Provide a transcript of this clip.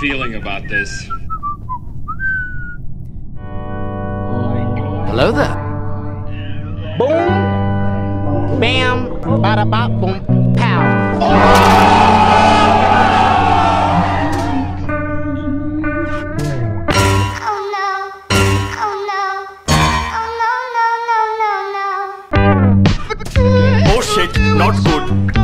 feeling about this. Hello there. Boom. Bam. Bada bop boom. Pow. Oh no. Oh no no no no no no. Oh shit, not good.